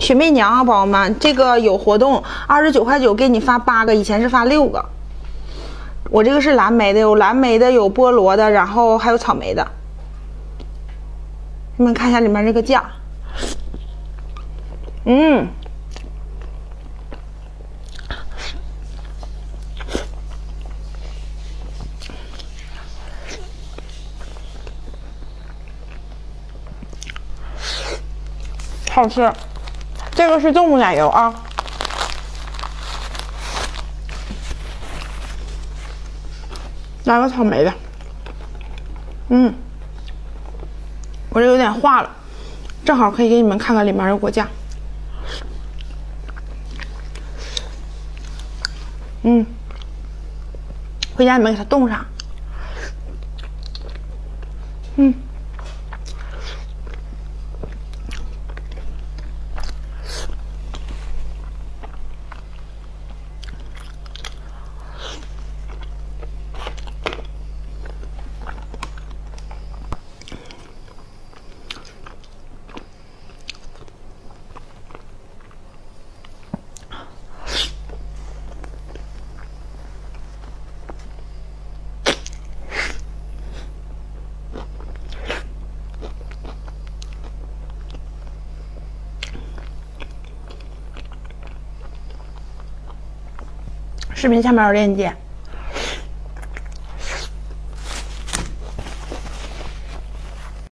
雪媚娘啊，宝宝们，这个有活动，29.9给你发8个，以前是发6个。我这个是蓝莓的，有蓝莓的，有菠萝的，然后还有草莓的。你们看一下里面这个酱，好吃。这个是动物奶油啊。来个草莓的，我这有点化了，正好可以给你们看看里面的果酱。回家你们给它冻上。视频下面有链接。